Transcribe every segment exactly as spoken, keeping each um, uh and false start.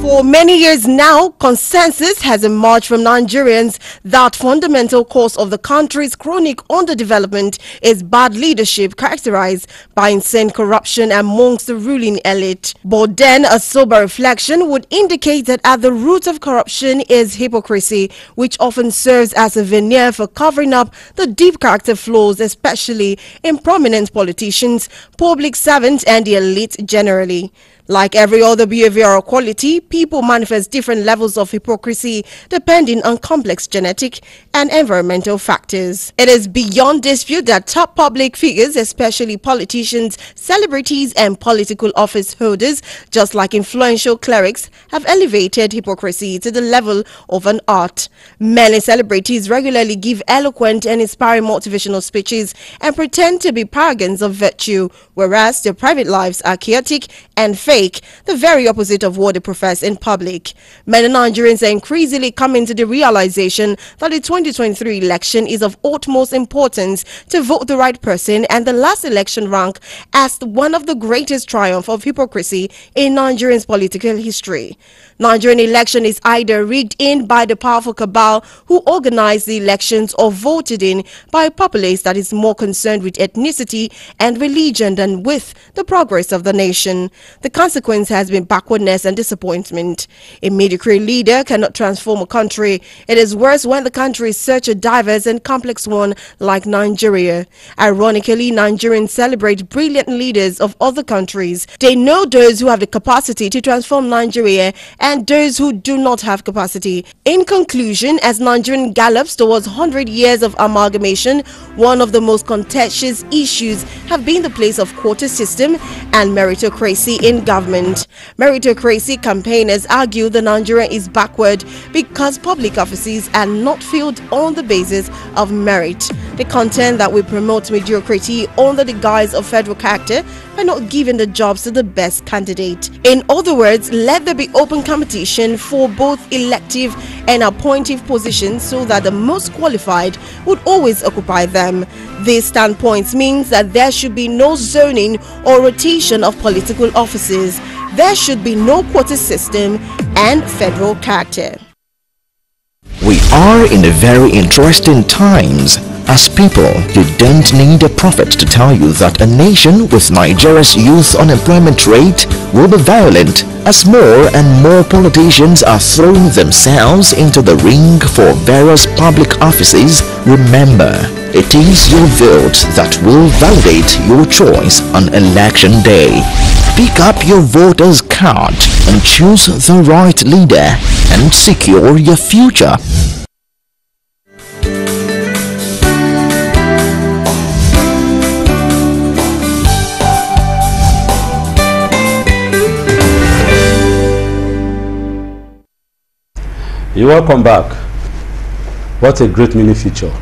For many years now, consensus has emerged from Nigerians that fundamental cause of the country's chronic underdevelopment is bad leadership characterized by insane corruption amongst the ruling elite. But then a sober reflection would indicate that at the root of corruption is hypocrisy, which often serves as a veneer for covering up the deep character flaws, especially in prominent politicians, public servants and the elite generally. Like every other behavioral quality, people manifest different levels of hypocrisy depending on complex genetic and environmental factors. It is beyond dispute that top public figures, especially politicians, celebrities and political office holders, just like influential clerics, have elevated hypocrisy to the level of an art. Many celebrities regularly give eloquent and inspiring motivational speeches and pretend to be paragons of virtue, whereas their private lives are chaotic and fake. The very opposite of what they profess in public. Many Nigerians are increasingly coming to the realization that the twenty twenty-three election is of utmost importance to vote the right person, and the last election ranked as one of the greatest triumphs of hypocrisy in Nigerian's political history. Nigerian election is either rigged in by the powerful cabal who organized the elections or voted in by a populace that is more concerned with ethnicity and religion than with the progress of the nation. The consequence has been backwardness and disappointment. A mediocre leader cannot transform a country. It is worse when the country is such a diverse and complex one like Nigeria. Ironically, Nigerians celebrate brilliant leaders of other countries. They know those who have the capacity to transform Nigeria and those who do not have capacity. In conclusion, as Nigerian gallops towards one hundred years of amalgamation, one of the most contentious issues have been the place of quota system and meritocracy in government. Government. Meritocracy campaigners argue that Nigeria is backward because public offices are not filled on the basis of merit. They contend that we promote mediocrity under the guise of federal character by not giving the jobs to the best candidate. In other words, let there be open competition for both elective and appointive positions so that the most qualified would always occupy them. These standpoints means that there should be no zoning or rotation of political offices. There should be no quota system and federal character. We are in a very interesting times. As people, you don't need a prophet to tell you that a nation with Nigeria's youth unemployment rate will be violent as more and more politicians are throwing themselves into the ring for various public offices. Remember, it is your vote that will validate your choice on election day. Pick up your voter's card and choose the right leader and secure your future. You're welcome back. What a great mini feature.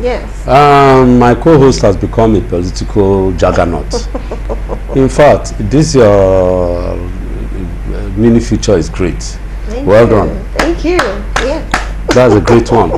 Yes. Um, my co-host has become a political juggernaut. In fact, this your uh, mini feature is great. Thank well you. done. Thank you. Yeah. That's a great one.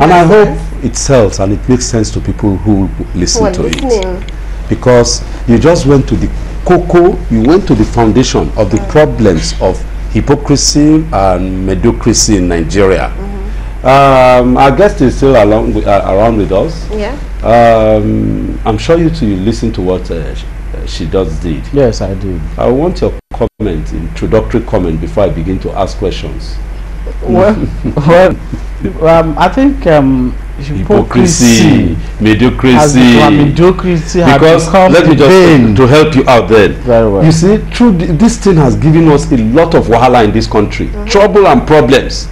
And I hope it sells and it makes sense to people who listen who to listening. it. Because you just went to the cocoa, you went to the foundation of the mm. problems of hypocrisy and mediocrity in Nigeria. Mm-hmm. um, our guest is still along with, uh, around with us. Yeah. Um, I'm sure you two you listen to what uh, she, uh, she does did. Yes, I did. I want your comment, introductory comment, before I begin to ask questions. Well, well um, I think um, hypocrisy, hypocrisy, mediocrity, mediocrity because let me just pain. to help you out there. Very well. You see, through th this thing has given us a lot of wahala in this country, mm-hmm. trouble and problems.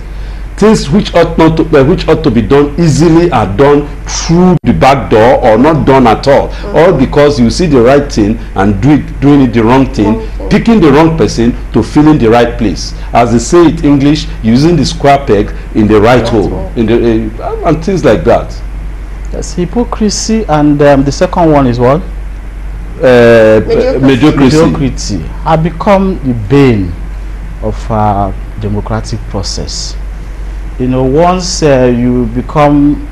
Things which ought not to, uh, which ought to be done easily are done through the back door or not done at all, mm-hmm. all because you see the right thing and do it, doing it the wrong thing, mm-hmm. picking the wrong person to fill in the right place. As they say it in English, using the square peg in the right That's hole, right. in the uh, and things like that. That's hypocrisy, and um, the second one is what? Uh, mediocrity. Mediocrity has become the bane of our democratic process. You know, once uh, you become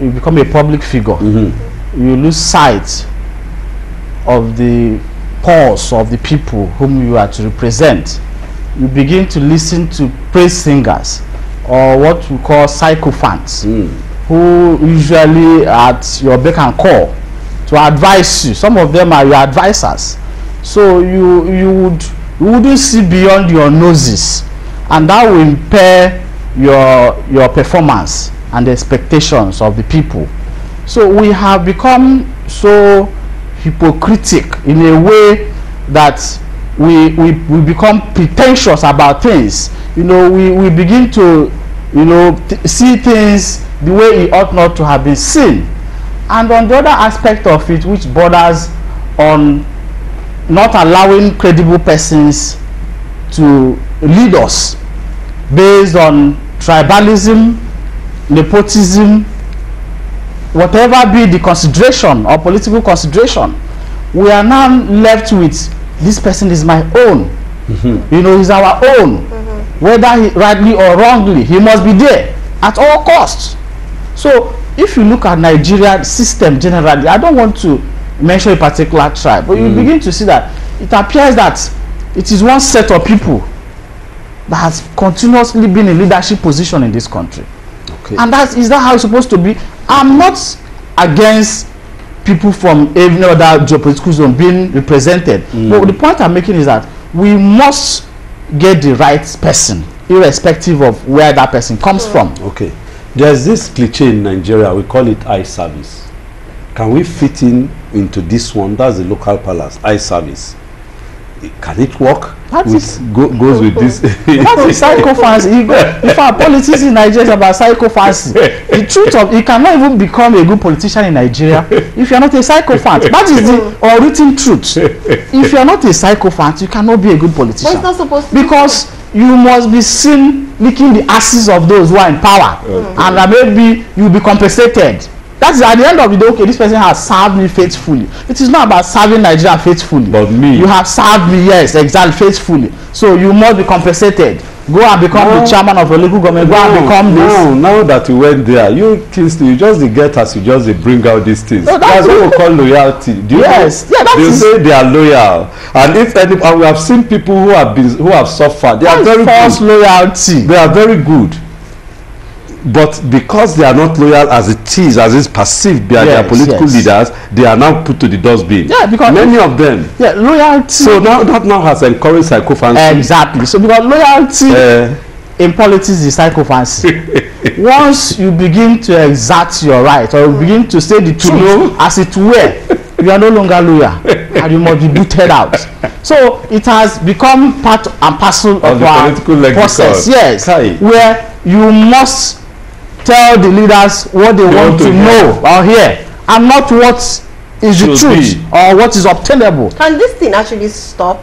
you become a public figure, mm-hmm. you lose sight of the pulse of the people whom you are to represent, you begin to listen to praise singers or what we call sycophants, mm. who usually at your beck and call to advise you. Some of them are your advisors. So you, you, would, you wouldn't see beyond your noses, and that will impair your, your performance and the expectations of the people. So we have become so hypocritical in a way that we, we, we become pretentious about things. You know, we, we begin to, you know, th see things the way it ought not to have been seen. And on the other aspect of it, which borders on not allowing credible persons to lead us based on tribalism, nepotism, whatever be the consideration or political consideration, we are now left with this person is my own. Mm-hmm. You know, he's our own. Mm-hmm. Whether he, rightly or wrongly, he must be there at all costs. So if you look at Nigerian system generally, I don't want to mention a particular tribe, but mm. you begin to see that it appears that it is one set of people that has continuously been in leadership position in this country. Okay. And that is that how it's supposed to be. I'm not against people from every other geopolitical zone being represented, mm. but the point I'm making is that we must get the right person, irrespective of where that person comes from. Okay. There's this cliche in Nigeria, we call it eye service. Can we fit in into this one? That's the local palace, eye service. Can it work? That with, is, go, goes with this. That is psychophancy. In fact, politics in Nigeria is about psychophancy. The truth of you cannot even become a good politician in Nigeria if you are not a psychophant. That is the unwritten truth. If you are not a psychophant, you cannot be a good politician. But it's not supposed to because be. You must be seen licking the asses of those who are in power, okay. and uh, maybe you will be compensated. That's at the end of the day, okay, this person has served me faithfully. It is not about serving Nigeria faithfully. But me. You have served me, yes, exactly, faithfully. So you must be compensated. Go and become no. the chairman of a local government. Go no, and become this. No, now that you went there, you kids, you just get us, you just bring out these things. No, that's, that's what we call loyalty. Do you yes. know? Yeah, that's they is. Say they are loyal. And if any, and we have seen people who have been, who have suffered. They that are very false good. loyalty. They are very good. But because they are not loyal as it is, as it's perceived by yes, their political yes. leaders, they are now put to the dustbin. Yeah, because many of them. Yeah, loyalty. So now that now has encouraged psychophancy. Exactly. So because loyalty uh, in politics is psychophancy. Once you begin to exert your right, or you begin to say the truth, know, as it were, you are no longer loyal, and you must be booted out. So it has become part and parcel of, of the our political process. Yes, Kai. Where you must tell the leaders what they, they want, want to, to know or hear, and not what is the truth be. or what is obtainable. Can this thing actually stop?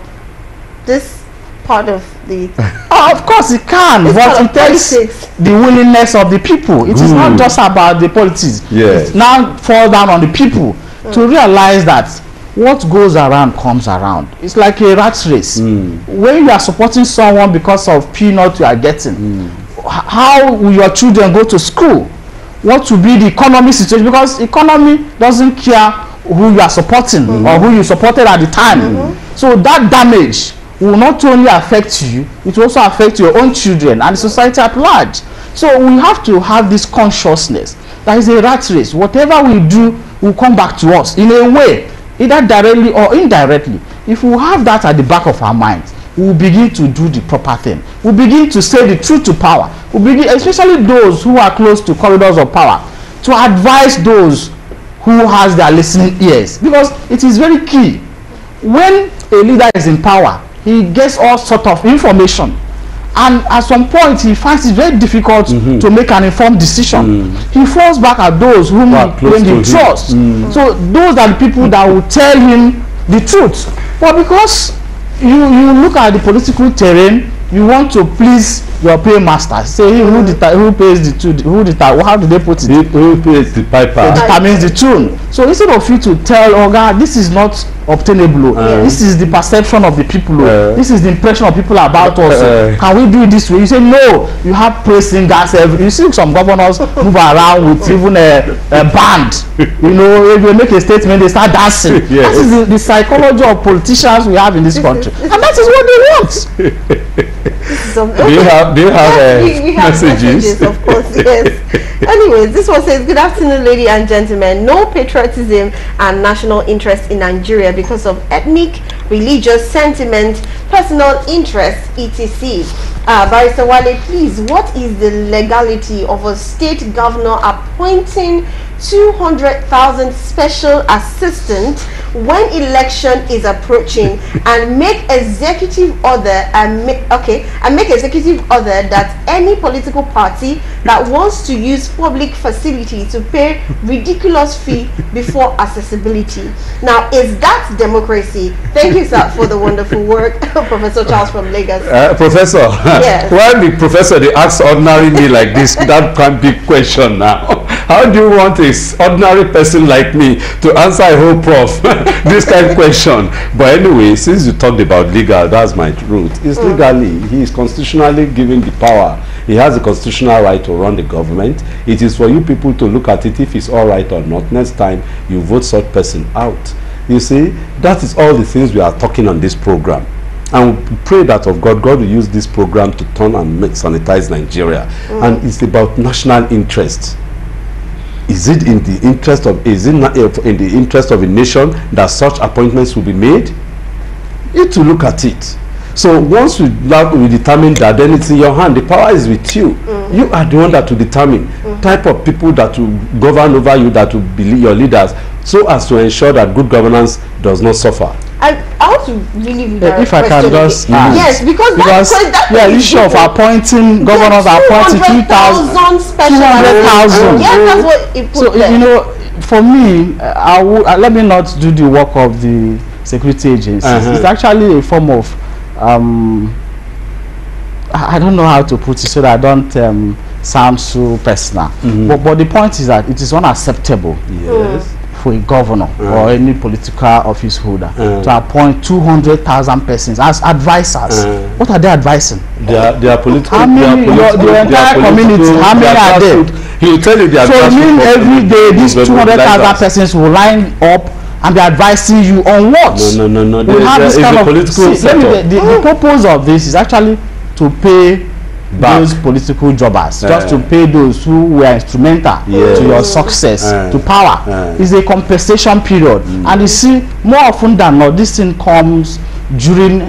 This part of the oh, of course it can, this but it takes politics. the willingness of the people. It mm. is not just about the politics. Yes. It now falls down on the people mm. to realize that what goes around comes around. It's like a rat race. Mm. When you are supporting someone because of peanut you are getting. Mm. How will your children go to school? What will be the economic situation? Because economy doesn't care who you are supporting mm-hmm. or who you supported at the time. Mm-hmm. So that damage will not only affect you, it will also affect your own children and society at large. So we have to have this consciousness that is a rat race. Whatever we do will come back to us in a way, either directly or indirectly. If we have that at the back of our minds, we will begin to do the proper thing. We begin to say the truth to power. We begin, especially those who are close to corridors of power, to advise those who has their listening ears, because it is very key. When a leader is in power, he gets all sort of information, and at some point he finds it very difficult mm-hmm. to make an informed decision. Mm. He falls back at those whom when he trusts. Mm. So those are the people that will tell him the truth. But because You, you look at the political terrain, you want to please your paymaster. Say who, who pays the tune, who how do they put it? Who pays the piper? It determines the tune. So instead of you to tell, oh God, this is not obtainable. Uh, this is the perception of the people. Uh, this is the impression of people about us. Uh, Can we do it this way? You say no. You have praise singers. You see some governors move around with even a, a band. You know, if you make a statement, they start dancing. Yes. That is the, the psychology of politicians we have in this country, and that is what they want. Some, okay. Do you have, do you have, yes, uh, we, we have messages? messages? Of course, yes. Anyways, this one says, good afternoon, ladies and gentlemen. No patriotism and national interest in Nigeria because of ethnic, religious sentiment, personal interest, et cetera. Uh, Barrister Wale, please, what is the legality of a state governor appointing two hundred thousand special assistants when election is approaching and make executive order and make, okay and make executive order that any political party that wants to use public facility to pay ridiculous fee before accessibility? Now, is that democracy? Thank you, sir, for the wonderful work. Professor Charles from Lagos. Uh, professor, yes. Well, the professor, they ask ordinary me like this, that can't be question now. How do you want this ordinary person like me to answer a whole prof this kind of question? But anyway, since you talked about legal, that's my root. It's mm. legally, he is constitutionally given the power. He has a constitutional right to run the government. It is for you people to look at it if it's all right or not. Next time, you vote such person out. You see, that is all the things we are talking on this program. And we pray that of God, God will use this program to turn and make, sanitize Nigeria. Mm. And it's about national interest. Is it in the interest of is it not in the interest of a nation that such appointments will be made? You need to look at it. So once we, we determine that, then it's in your hand. The power is with you. Mm. You are the one that will determine mm. type of people that will govern over you, that will be your leaders, so as to ensure that good governance does not suffer. I, I want to really read yeah, if I can just uh, yes, because, because that, that yeah, issue of appointing governors, appointing two thousand special two hundred thousand. Yes, that's what it put. So there. You know, for me, uh, I would uh, let me not do the work of the security agencies. Uh -huh. It's actually a form of um, I don't know how to put it so that I don't um, sound so personal. Mm -hmm. But but the point is that it is unacceptable. Yes. Mm. For a governor mm. or any political office holder mm. to appoint two hundred thousand persons as advisors. Mm. What are they advising? They are, they are political. How many, they are political, your, the entire community, how many are there? He will tell you they are. So I mean every day these two hundred thousand persons will line up and they're advising you on what? No, no, no, no. They, have this kind of, political see, the, the, oh. the purpose of this is actually to pay back those political jobbers, uh, just to pay those who were instrumental yes. to your success, uh, to power. Uh, is a compensation period. Mm. And you see, more often than not, this thing comes during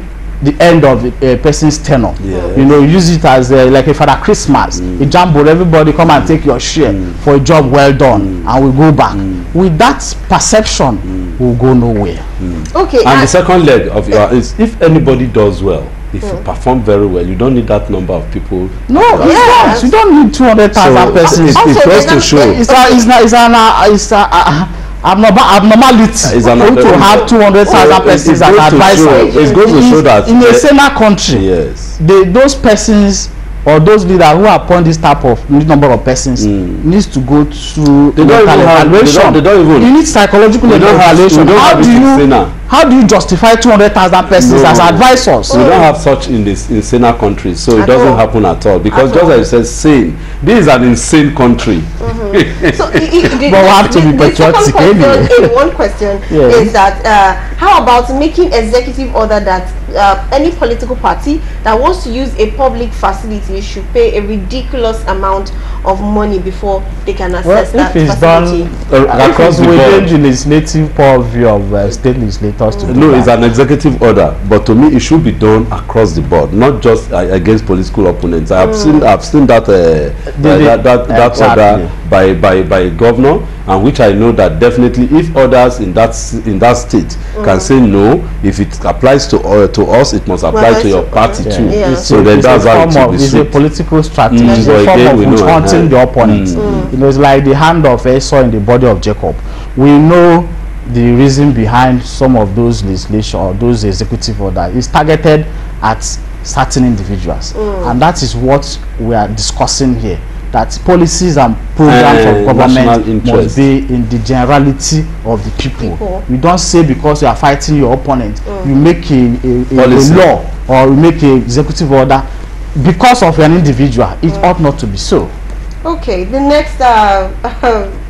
the end of a person's tenure. Yes. You know, use it as a, like a Father Christmas, mm. a jamboree, everybody come and take your share mm. for a job well done, mm. and we go back. Mm. With that perception, mm. we'll go nowhere. Mm. Okay. And I, the second leg of your is if anybody does well, if yeah. you perform very well, you don't need that number of people. No, yes. Don't. You don't need two hundred thousand so persons. It's the first to show. It's okay. a, it's not, it's an, uh, it's a, uh, abnormal, abnormality uh, it's an to abnormal. have two hundred thousand oh, persons as advisors. It's going to show that. In a similar country, yes. they, those persons or those leaders who appoint this type of number of persons mm. needs to go through they don't evaluation. Have, they don't, they don't even, you need psychological they don't evaluation. Have, how, do you, how do you justify two hundred thousand persons no. as advisors? We oh. don't have such in this insane country, so at it doesn't all. happen at all. Because at just all. as you said, sane. This is an insane country. Mm-hmm. So it, it, the, but we have to the, be patriotic anyway. Question, one question yes. is that uh, how about making executive order that uh, any political party that wants to use a public facility should pay a ridiculous amount of money before they can access well, that if it's facility. Done, uh, because we change the legislative purview of uh, state legislators to mm. do No, that. It's an executive order, but to me it should be done across the board, not just uh, against political opponents. I have mm. seen, I've seen that uh, uh, that that, that uh, order yeah. by by by a governor, and which I know that definitely if others in that in that state mm. can say no, if it applies to uh, to us, it must apply well, to your party yeah. too. Yeah. So then that's how it should be seen. Political strategy mm, is a form of which hunting the opponent. Mm. Mm. You know, it's like the hand of Esau in the body of Jacob. We know the reason behind some of those legislation or those executive orders is targeted at certain individuals, mm. and that is what we are discussing here. that policies and programs and of government must be in the generality of the people. people. You don't say because you are fighting your opponent, mm. you make a, a, a, a law or you make an executive order because of an individual. It mm. ought not to be so. Okay, the next uh,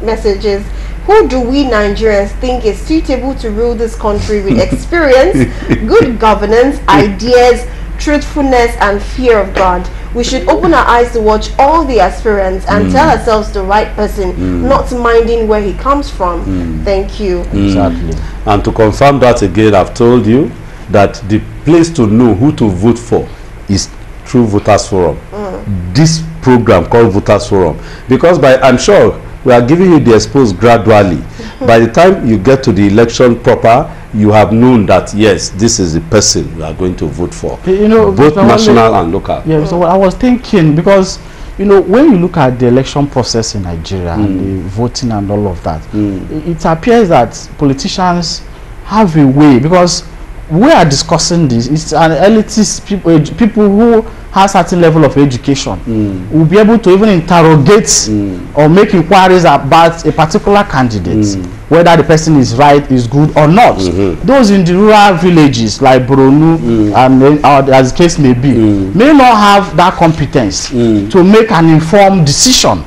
message is, who do we Nigerians think is suitable to rule this country with experience, good governance, ideas, truthfulness, and fear of God? We should open our eyes to watch all the aspirants and mm. tell ourselves the right person, mm. not minding where he comes from. Mm. Thank you. Exactly. Mm. And to confirm that again, I've told you that the place to know who to vote for is through Voters Forum. Mm. This program called Voters Forum. Because by, I'm sure we are giving you the expose gradually. By the time you get to the election proper, you have known that, yes, this is the person you are going to vote for, you know, both national and local. Yeah, so I was thinking, because, you know, when you look at the election process in Nigeria mm. and the voting and all of that, mm. it appears that politicians have a way, because we are discussing this. It's an elitist people, people who have certain level of education mm. will be able to even interrogate mm. or make inquiries about a particular candidate, mm. whether the person is right, is good or not. Mm-hmm. Those in the rural villages like Boronu mm. and or as the case may be, mm. may not have that competence mm. to make an informed decision.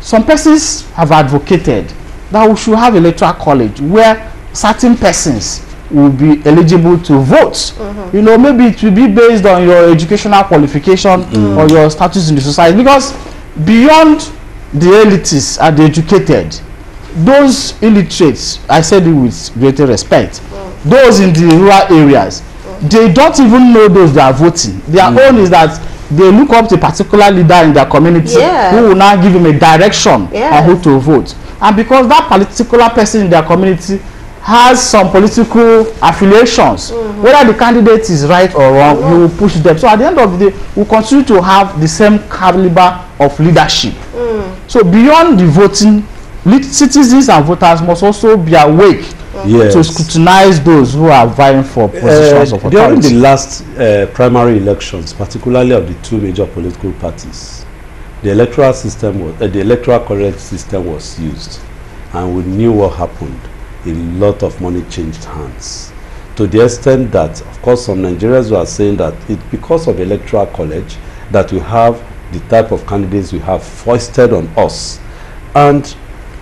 Some persons have advocated that we should have electoral college where certain persons will be eligible to vote. Mm-hmm. You know, maybe it will be based on your educational qualification mm. or your status in the society, because beyond the elitists and the educated, those illiterates, I said it with greater respect, mm. those in the rural areas, mm. they don't even know those they are voting. Their mm. own is that they look up to a particular leader in their community yeah. who will now give him a direction yes. on who to vote. And because that particular person in their community has some political affiliations, mm-hmm. whether the candidate is right or wrong, mm-hmm. he will push them. So at the end of the day, we continue to have the same caliber of leadership. Mm. So beyond the voting, citizens and voters must also be awake mm-hmm. yes. to scrutinize those who are vying for positions uh, of authority. During the last uh, primary elections, particularly of the two major political parties, the electoral system was, uh, the electoral college system was used, and we knew what happened. A lot of money changed hands, to the extent that, of course, some Nigerians were saying that it's because of electoral college that we have the type of candidates we have foisted on us. And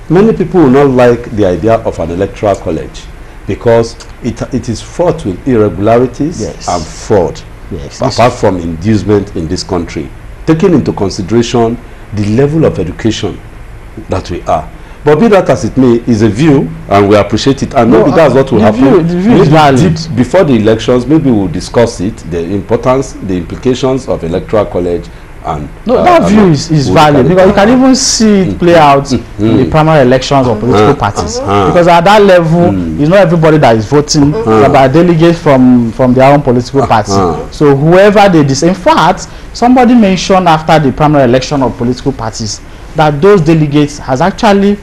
many people will not like the idea of an electoral college because it, it is fraught with irregularities yes. and fraud, yes, apart from inducement in this country, taking into consideration the level of education that we are. But be that as it may, is a view, and we appreciate it, and no, maybe that's what will happen. View, the view is did, before the elections, maybe we'll discuss it, the importance, the implications of electoral college, and no, uh, that and view is, is valid, because you can even see it play out mm-hmm. in the primary elections mm-hmm. of political parties. Mm-hmm. Because at that level, mm-hmm. it's not everybody that is voting, mm-hmm. but mm-hmm. are delegates from, from their own political party. Mm-hmm. So whoever they decide, in fact, somebody mentioned after the primary election of political parties that those delegates has actually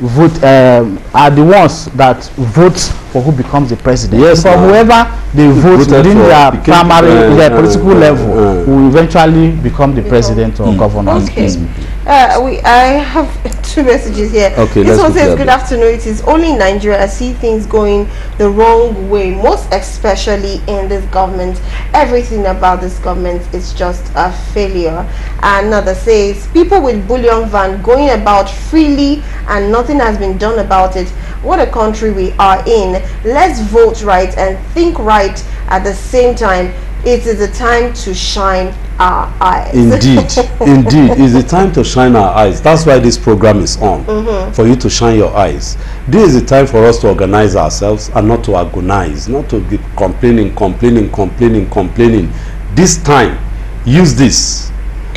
vote um, are the ones that vote for who becomes the president. Yes, for uh, whoever they vote within their primary uh, their political uh, level uh, will eventually become the become president or mm. governor. Okay. Mm. Uh, we I have two messages here. Okay, this one says, good afternoon. It is only in Nigeria I see things going the wrong way, most especially in this government. Everything about this government is just a failure. Another says, people with bullion van going about freely and not nothing has been done about it. What a country we are in. Let's vote right and think right at the same time. It is the time to shine our eyes. Indeed, indeed, it's the time to shine our eyes. That's why this program is on, mm-hmm. for you to shine your eyes. This is the time for us to organize ourselves and not to agonize, not to be complaining, complaining, complaining, complaining. This time, use this.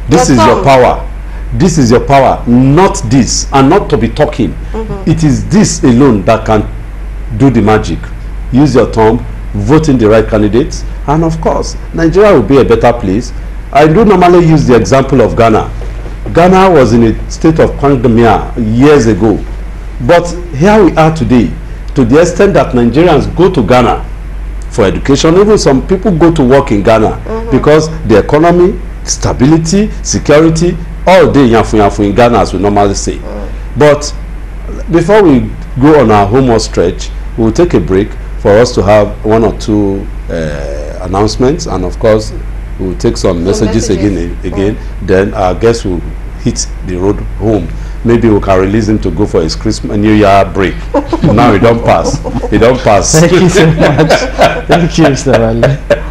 This your is your power. This is your power, not this, and not to be talking. Mm-hmm. It is this alone that can do the magic. Use your tongue, vote in the right candidates, and of course, Nigeria will be a better place. I do normally use the example of Ghana. Ghana was in a state of pandemia years ago, but here we are today, to the extent that Nigerians go to Ghana for education. Even some people go to work in Ghana mm-hmm. because the economy, stability, security, all day yanfun yanfun in Ghana, as we normally say. Mm. But before we go on our homeward stretch, we will take a break for us to have one or two uh, announcements, and of course we will take some, some messages, messages again. again. Mm. Then our guests will hit the road home. Maybe we can release him to go for his Christmas New Year break. Now he don't pass. He don't pass. Thank you so much. Thank you, Mr. Wale.